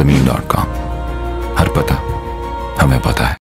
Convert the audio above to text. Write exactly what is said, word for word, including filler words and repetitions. ज़मीन dot com. हर पता हमें पता है।